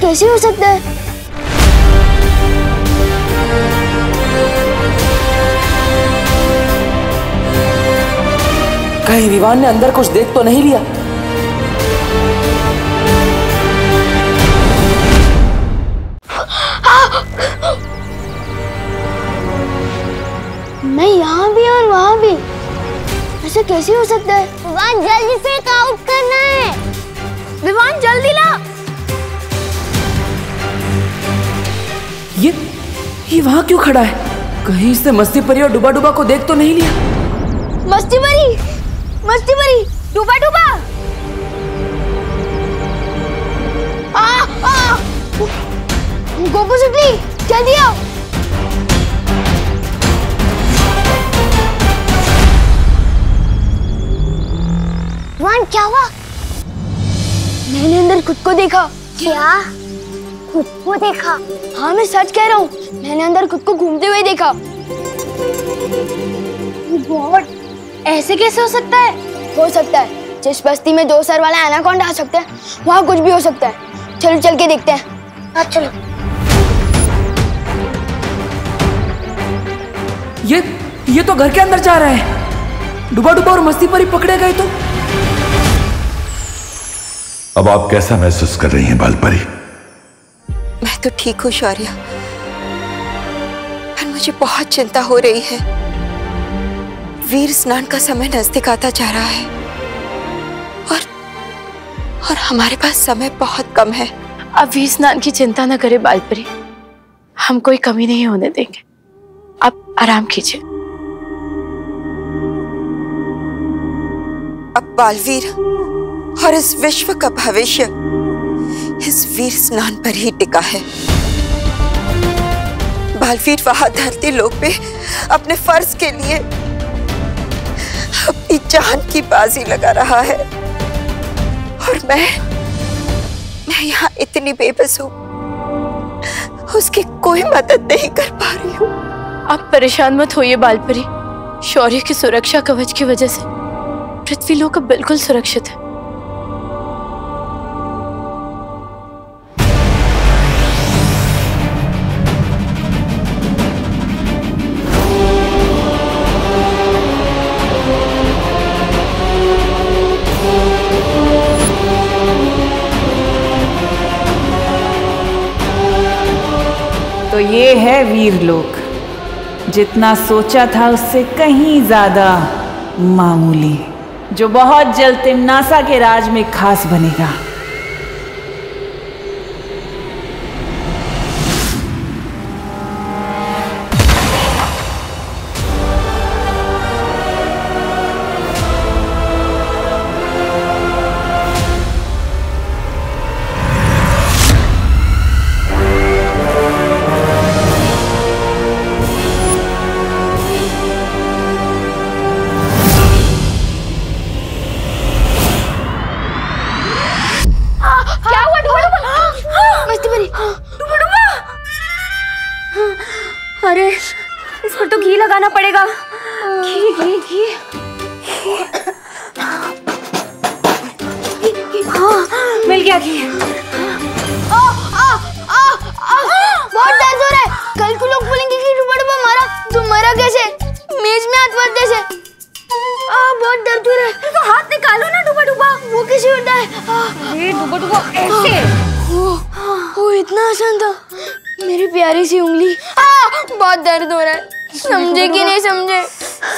कैसे हो सकता है? कहीं विवान ने अंदर कुछ देख तो नहीं लिया? मैं यहाँ भी और वहाँ भी। ऐसे कैसे हो सकता है? विवान जल्दी से आउट करना है। विवान जल्दी ला। ये वहाँ क्यों खड़ा है? कहीं इसने मस्ती परी और डुबा डुबा को देख तो नहीं लिया? मस्ती परी, डुबा डुबा। गोपू सुतली, जल्दी आओ। वान क्या हुआ? मैंने अंदर खुद को देखा। क्या? खुद को देखा? हाँ मैं सच कह रहा हूँ, मैंने अंदर खुद को घूमते हुए देखा। गॉड, ऐसे कैसे हो सकता है? हो सकता है। जिस बस्ती में 2 सर वाला एनाकोंडा आ सकता है, वहाँ कुछ भी हो सकता है। चलो चल के देखते हैं। हाँ चलो। ये तो घर के अंदर जा रहा है। डुबा डुबा और मस्ती पर ही पकड़े गए। तो अब आप कैसा महसूस कर रही हैं बाल परी? मैं तो ठीक हूँ शौर्या, पर मुझे बहुत चिंता हो रही है। वीर स्नान का समय नजदीक आता जा रहा है और हमारे पास समय बहुत कम है। अब वीर स्नान की चिंता न करें बालपरी, हम कोई कमी नहीं होने देंगे। आप आराम कीजिए। अब बालवीर और इस विश्व का भविष्य इस वीर स्नान पर ही टिका है। बालवीर वहां धरती लोक पे अपने फर्ज के लिए अपनी जान की बाजी लगा रहा है और मैं यहाँ इतनी बेबस हूँ, उसकी कोई मदद नहीं कर पा रही हूँ। आप परेशान मत होइए बालपरी, शौर्य की सुरक्षा कवच की वजह से पृथ्वी लोक बिल्कुल सुरक्षित है। तो ये है वीरलोक, जितना सोचा था उससे कहीं ज्यादा मामूली। जो बहुत जल्द तिम्नासा के राज में खास बनेगा।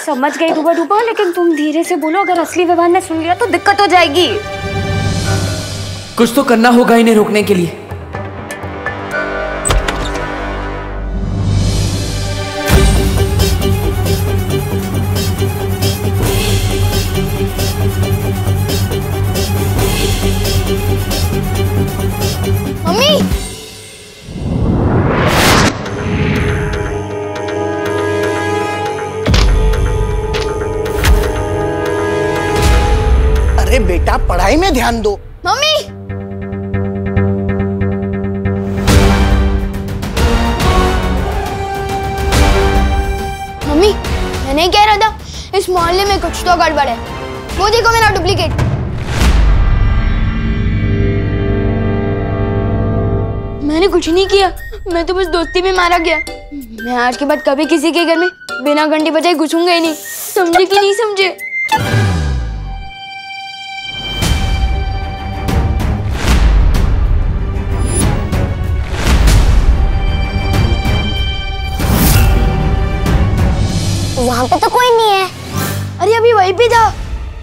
समझ गई डूबा डूबा, लेकिन तुम धीरे से बोलो, अगर असली विवान ने सुन लिया तो दिक्कत हो जाएगी। कुछ तो करना होगा इन्हें रोकने के लिए। पढ़ाई में ध्यान दो। मम्मी मम्मी मैं नहीं कह रहा था, इस मोहल्ले में कुछ तो गड़बड़ है। वो देखो मेरा डुप्लीकेट। मैंने कुछ नहीं किया, मैं तो बस दोस्ती में मारा गया। मैं आज के बाद कभी किसी के घर में बिना घंटी बजाए घुसूंगा ही नहीं। समझे कि नहीं समझे? वहाँ पे तो कोई नहीं है। अरे अभी वहीं पे जा।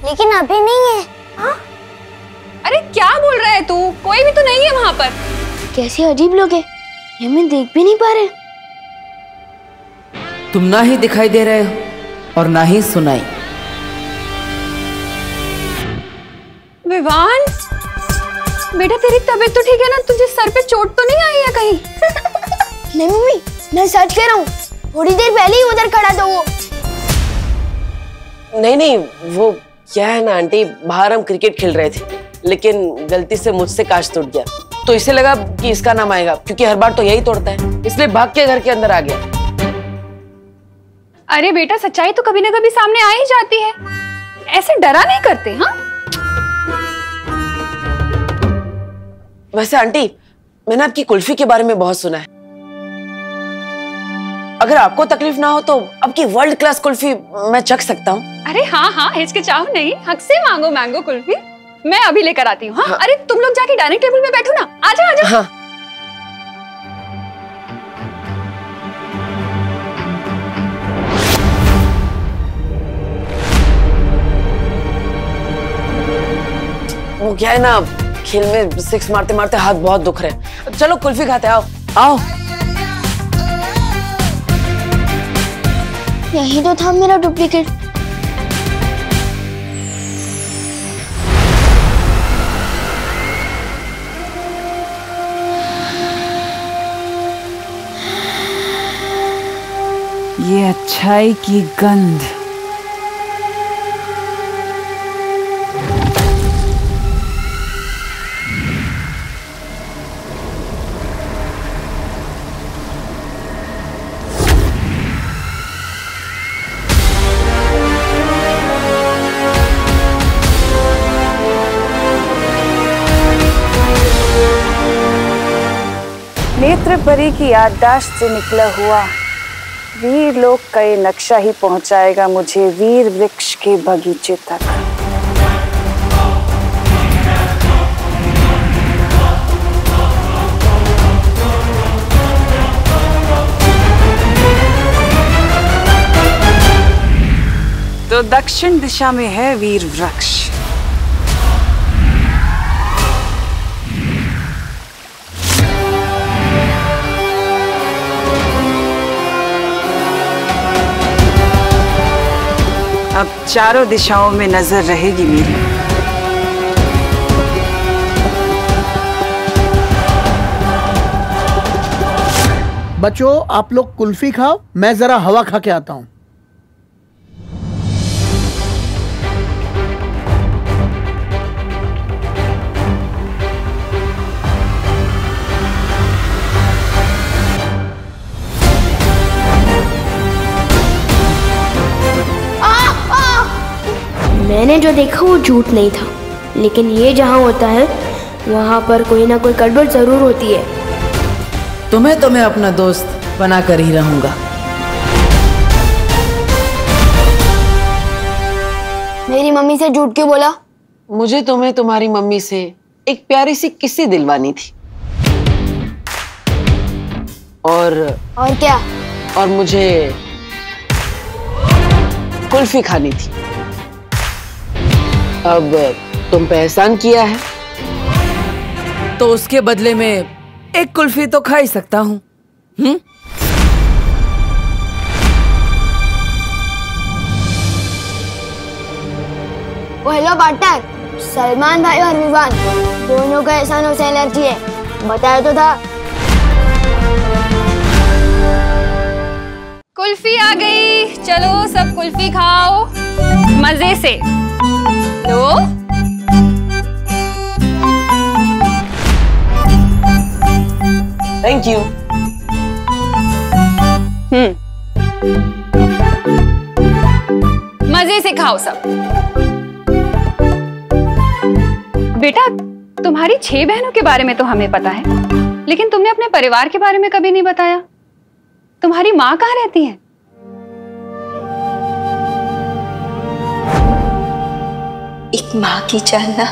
लेकिन अभी नहीं है। हा? अरे क्या बोल रहा है तू? कोई भी तो नहीं है वहाँ पर। कैसे अजीब लोग हैं, ये मैं देख भी नहीं पा रहे। तुम ना ही दिखाई दे रहे हो और ना ही सुनाई। विवान बेटा, तेरी तबीयत तो ठीक है ना? तुझे सर पे चोट तो नहीं आई है कहीं? नहीं मम्मी, मैं सच कह रहा हूँ। थोड़ी देर पहले ही उधर खड़ा था वो। नहीं नहीं, वो क्या है ना आंटी, बाहर हम क्रिकेट खेल रहे थे, लेकिन गलती से मुझसे कांच टूट गया, तो इसे लगा कि इसका नाम आएगा, क्योंकि हर बार तो यही तोड़ता है, इसलिए भाग के घर के अंदर आ गया। अरे बेटा, सच्चाई तो कभी ना कभी सामने आ ही जाती है, ऐसे डरा नहीं करते। हाँ वैसे आंटी, मैंने आपकी कुल्फी के बारे में बहुत सुना है। अगर आपको तकलीफ ना हो तो आपकी वर्ल्ड क्लास कुल्फी मैं चख सकता हूँ? अरे हाँ हाँ, हिचकिचाओ नहीं, हक से मांगो मैंगो कुल्फी। मैं अभी लेकर आती हूँ। हाँ? हाँ? अरे तुम लोग जाके डाइनिंग टेबल पे बैठो ना। आजा आजा। हाँ। वो क्या है ना, खेल में सिक्स मारते मारते हाथ बहुत दुख रहे। चलो कुल्फी खाते, आओ आओ। यही तो था मेरा डुप्लीकेट। ये अच्छाई की गंध। परी की याददाश्त से निकला हुआ वीर लोक का ये नक्शा ही पहुंचाएगा मुझे वीर वृक्ष के बगीचे तक। तो दक्षिण दिशा में है वीर वृक्ष। अब चारों दिशाओं में नजर रहेगी मेरी। बच्चों आप लोग कुल्फी खाओ, मैं जरा हवा खा के आता हूँ। मैंने जो देखा वो झूठ नहीं था, लेकिन ये जहाँ होता है वहाँ पर कोई ना कोई गड़बड़ जरूर होती है। तुम्हें तो मैं अपना दोस्त बना कर ही रहूँगा। मेरी मम्मी से झूठ क्यों बोला? मुझे तुम्हें तुम्हारी मम्मी से एक प्यारी सी किस्सी दिलवानी थी। और क्या? और मुझे कुल्फी खानी थी। अब तुम पे एहसान किया है तो उसके बदले में एक कुल्फी तो खा ही सकता हूँ। हेलो पार्टनर, सलमान भाई और विवान दोनों का एहसान उसे एलर्जी है, बताया तो था। कुल्फी आ गई, चलो सब कुल्फी खाओ मजे से। Thank you. मजे से खाओ सब। बेटा तुम्हारी 6 बहनों के बारे में तो हमें पता है, लेकिन तुमने अपने परिवार के बारे में कभी नहीं बताया। तुम्हारी माँ कहाँ रहती है? एक माँ की जानना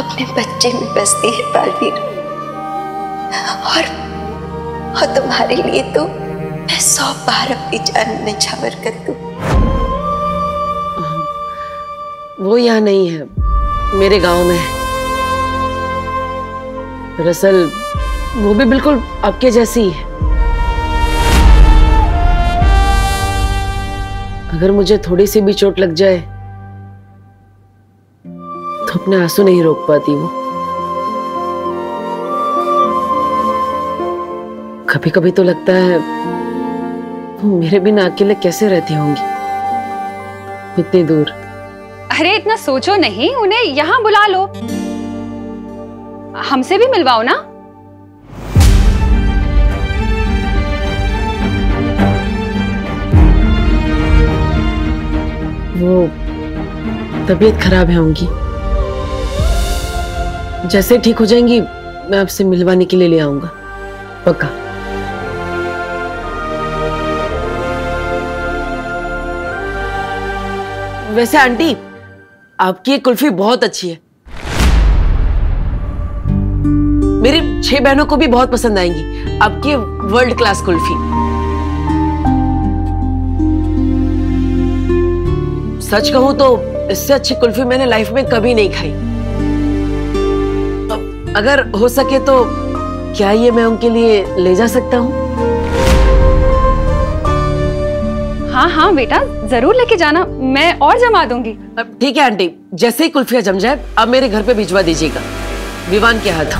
अपने बच्चे में बसती है बालवीर, और तुम्हारे लिए तो मैं 100 बार अपनी जान में झावर कर दूं। वो यहाँ नहीं है, मेरे गांव में है। दरअसल वो भी बिल्कुल आपके जैसी है। अगर मुझे थोड़ी सी भी चोट लग जाए तो अपने आंसू नहीं रोक पाती। वो कभी कभी तो लगता है वो मेरे बिना अकेले कैसे रहती होंगी इतनी दूर। अरे इतना सोचो नहीं, उन्हें यहाँ बुला लो, हमसे भी मिलवाओ ना। वो तबीयत खराब है उनकी, जैसे ठीक हो जाएंगी मैं आपसे मिलवाने के लिए ले आऊंगा, पक्का। वैसे आंटी आपकी कुल्फी बहुत अच्छी है, मेरी 6 बहनों को भी बहुत पसंद आएंगी आपकी वर्ल्ड क्लास कुल्फी। सच कहूं तो इससे अच्छी कुल्फी मैंने लाइफ में कभी नहीं खाई। अगर हो सके तो क्या ये मैं उनके लिए ले जा सकता हूँ? हाँ हाँ बेटा जरूर लेके जाना, मैं और जमा दूंगी। अब ठीक है आंटी, जैसे ही कुल्फिया जम जाए अब मेरे घर पे भिजवा दीजिएगा विवान के हाथ।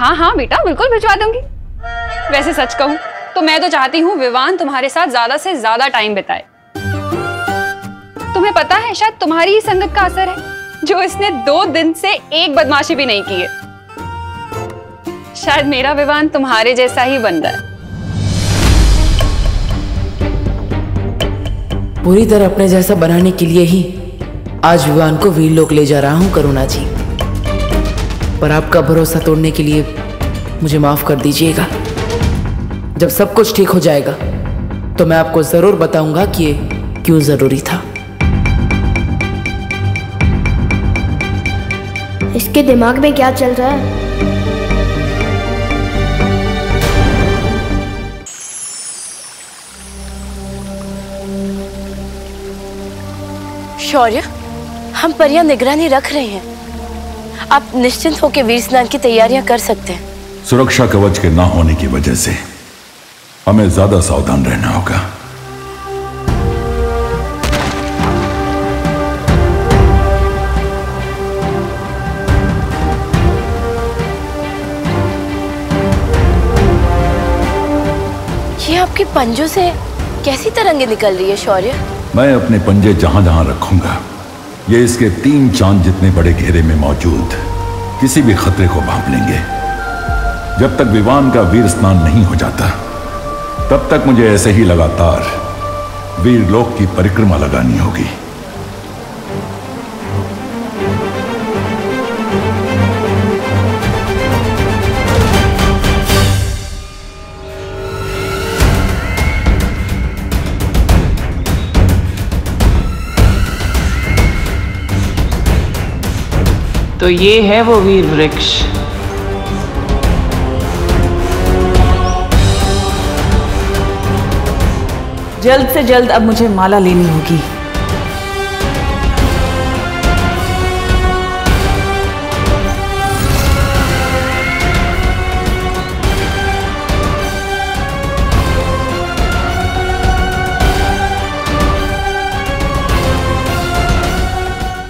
हाँ हाँ बेटा बिल्कुल भिजवा दूंगी। वैसे सच कहूँ तो मैं तो चाहती हूँ विवान तुम्हारे साथ ज्यादा से ज्यादा टाइम बिताए। तुम्हें पता है शायद तुम्हारी ही संगत का असर है जो इसने 2 दिन से एक बदमाशी भी नहीं की है। शायद मेरा विवान तुम्हारे जैसा ही बन रहा है। पूरी तरह अपने जैसा बनाने के लिए ही आज विवान को वीर लोक ले जा रहा हूं करुणा जी, पर आपका भरोसा तोड़ने के लिए मुझे माफ कर दीजिएगा। जब सब कुछ ठीक हो जाएगा तो मैं आपको जरूर बताऊंगा कि ये क्यों जरूरी था। इसके दिमाग में क्या चल रहा है? शौर्य, हम पर यह निगरानी रख रहे हैं। आप निश्चिंत होकर वीर स्नान की तैयारियां कर सकते हैं। सुरक्षा कवच के ना होने की वजह से हमें ज्यादा सावधान रहना होगा। आपके पंजों से कैसी तरंगे निकल रही है शौर्य? मैं अपने पंजे जहां जहां रखूंगा, ये इसके 3 चांद जितने बड़े घेरे में मौजूद किसी भी खतरे को भांप लेंगे। जब तक विवान का वीर स्नान नहीं हो जाता, तब तक मुझे ऐसे ही लगातार वीरलोक की परिक्रमा लगानी होगी। तो ये है वो वीर वृक्ष। जल्द से जल्द अब मुझे माला लेनी होगी।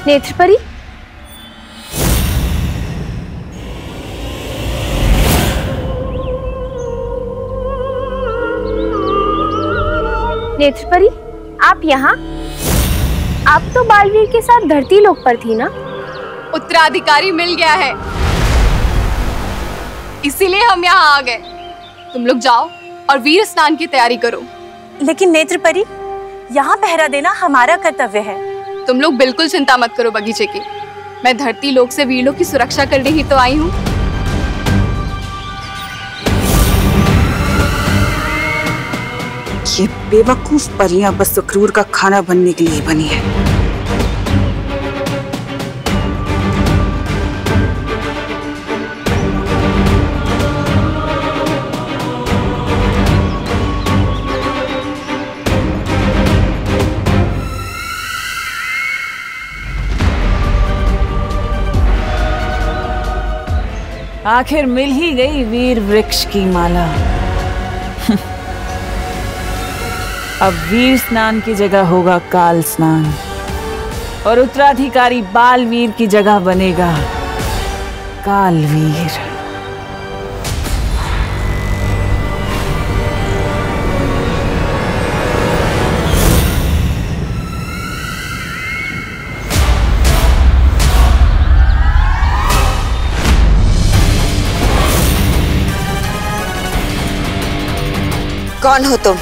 नेत्रपरी, नेत्रपरी, आप यहाँ? आप तो बालवीर के साथ धरती लोक पर थी ना? उत्तराधिकारी मिल गया है, इसीलिए हम यहाँ आ गए। तुम लोग जाओ और वीर स्नान की तैयारी करो। लेकिन नेत्रपरी, यहाँ पहरा देना हमारा कर्तव्य है। तुम लोग बिल्कुल चिंता मत करो बगीचे की। मैं धरती लोक से वीरों की सुरक्षा करने ही तो आई हूँ। ये बेवकूफ परियां बस सुक्रूर का खाना बनने के लिए बनी है। आखिर मिल ही गई वीर वृक्ष की माला। अब वीर स्नान की जगह होगा काल स्नान और उत्तराधिकारी बालवीर की जगह बनेगा कालवीर। कौन हो तुम?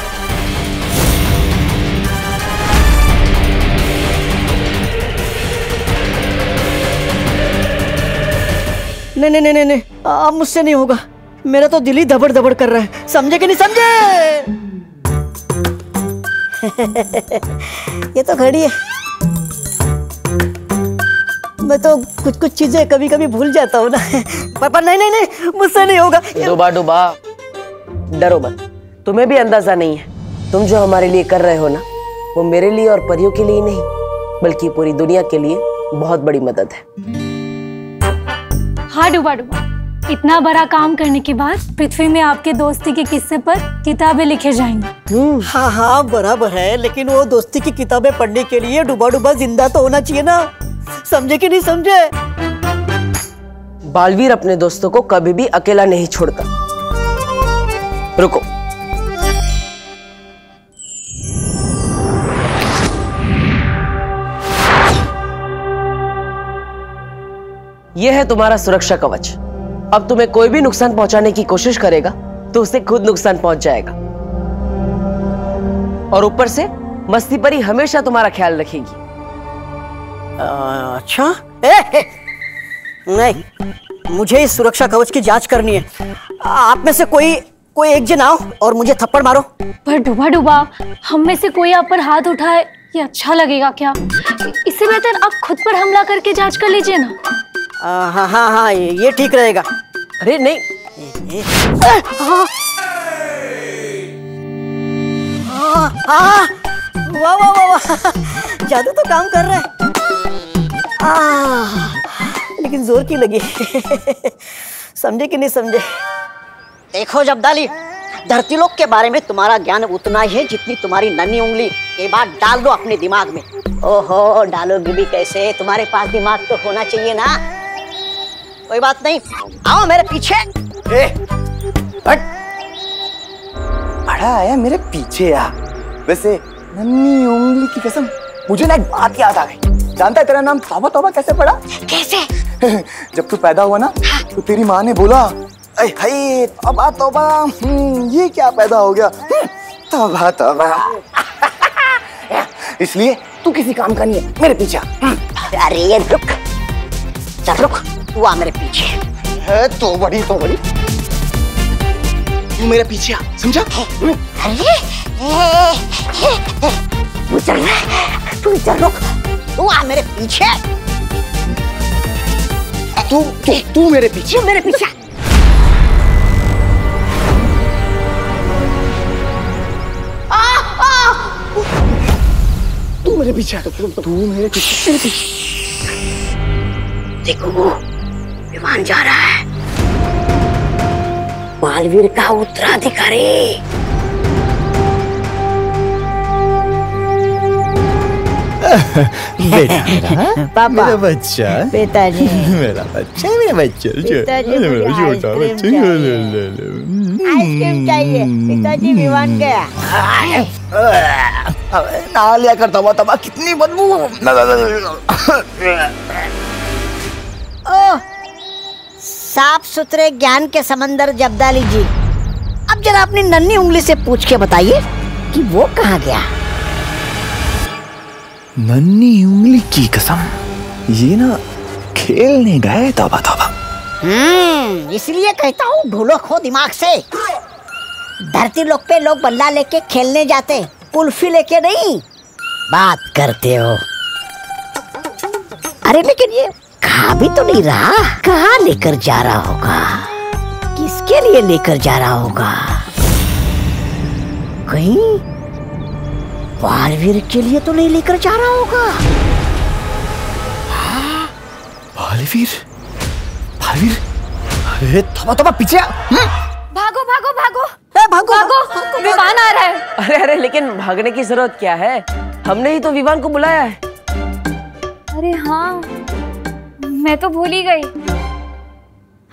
नहीं नहीं नहीं, आप मुझसे नहीं होगा। मेरा तो दिल ही धबड़ धबड़ कर रहा है, समझे कि नहीं समझे? ये तो घड़ी है, मैं तो कुछ कुछ चीजें कभी कभी भूल जाता हूँ ना। पर नहीं नहीं नहीं, मुझसे नहीं होगा। डूबा डूबा, डरो मत। तुम्हें भी अंदाजा नहीं है, तुम जो हमारे लिए कर रहे हो ना, वो मेरे लिए और परियों के लिए नहीं बल्कि पूरी दुनिया के लिए बहुत बड़ी मदद है। हाँ डूबा डूबा, इतना बड़ा काम करने के बाद पृथ्वी में आपके दोस्ती के किस्से पर किताबें लिखे जाएंगी। हाँ हाँ बराबर है, लेकिन वो दोस्ती की किताबें पढ़ने के लिए डूबा डूबा जिंदा तो होना चाहिए ना, समझे कि नहीं समझे? बालवीर अपने दोस्तों को कभी भी अकेला नहीं छोड़ता। रुको, यह है तुम्हारा सुरक्षा कवच। अब तुम्हें कोई भी नुकसान पहुंचाने की कोशिश करेगा तो उसे खुद नुकसान पहुंच जाएगा। और ऊपर से मस्ती परी हमेशा तुम्हारा ख्याल रखेगी। अच्छा, नहीं, मुझे इस सुरक्षा कवच की जांच करनी है। आप में से कोई एक जन आओ और मुझे थप्पड़ मारो। पर डूबा डूबा, हम में से कोई आप पर हाथ उठाए ये अच्छा लगेगा क्या? इससे बेहतर आप खुद पर हमला करके जाँच कर लीजिए ना। हाँ हाँ हाँ, ये ठीक रहेगा। अरे नहीं, वाह वाह वाह, जादू तो काम कर रहा है। लेकिन जोर की लगी। समझे कि नहीं समझे? देखो जब्दाली, धरती लोक के बारे में तुम्हारा ज्ञान उतना ही है जितनी तुम्हारी नन्ही उंगली। ये बात डाल दो अपने दिमाग में। ओहो, डालोगी भी कैसे? तुम्हारे पास दिमाग तो होना चाहिए ना। कोई बात नहीं, आओ मेरे पीछे। अड़ा आया मेरे पीछे आ। वैसे नन्ही उंगली की कसम, मुझे ना एक बात याद आ गई। जानता है तेरा नाम तौबा तौबा कैसे पड़ा? कैसे? जब तू पैदा हुआ ना, तो तेरी माँ ने बोला, अरे भाई तौबा तौबा, ये क्या पैदा हो गया, तौबा तौबा। इसलिए तू किसी काम का नहीं है, मेरे पीछे। अरे ये रुक, चल रुक, तू आ मेरे पीछे। तो बड़ी तू मेरे पीछे आ, समझा? तू आ मेरे पीछे, तू मेरे पीछे, मेरे पीछे। तू मेरे पीछे, तू मेरे पीछे। देखो विमान जा रहा है, मालवीर का उत्तराधिकारी। बेटा, मेरा बच्चा, बेटा जी, मेरा बच्चा, मेरा बच्चा, मेरा छोटा बच्चा। आइसक्रीम चाहिए। पिताजी विमान गया। ना लिया करता हुआ तबा, कितनी बदबू। ओह, साफ सुथरे ज्ञान के समंदर जब्दाली जी, अब जरा अपनी नन्ही उंगली से पूछ के बताइए कि वो कहाँ गया। नन्ही उंगली की कसम, ये ना खेलने गए। तौबा तौबा। इसलिए कहता हूँ ढोलो खो दिमाग से। धरती लोक पे लोग बल्ला लेके खेलने जाते, कुल्फी लेके नहीं। बात करते हो। अरे लेकिन ये खा भी तो नहीं रहा। कहाँ लेकर जा रहा होगा? किसके लिए लेकर जा रहा होगा? कहीं बालवीर के लिए तो नहीं लेकर जा रहा होगा? बालवीर, बालवीर, अरे तौबा तौबा, पीछे आ। भागो भागो भागो, भागो भागो, विमान आ रहा है। अरे लेकिन भागने की जरूरत क्या है? हमने ही तो विमान को बुलाया है। अरे हाँ, मैं तो भूल ही गई।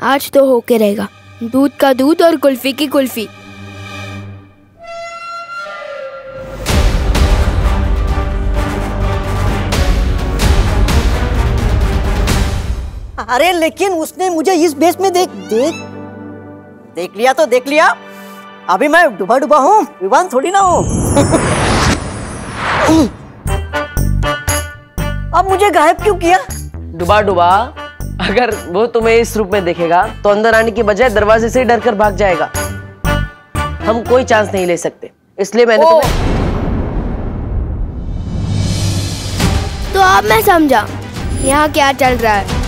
आज तो होके रहेगा, दूध का दूध और कुल्फी की कुल्फी। अरे लेकिन उसने मुझे इस बेस में देख देख देख लिया तो देख लिया। अभी मैं डुबा डुबा हूँ, विमान थोड़ी ना हूँ। अब मुझे गायब क्यों किया? डुबा डुबा, अगर वो तुम्हें इस रूप में देखेगा तो अंदर आने की बजाय दरवाजे से ही डर कर भाग जाएगा। हम कोई चांस नहीं ले सकते, इसलिए मैंने तुम्हें। तो अब मैं समझा यहाँ क्या चल रहा है।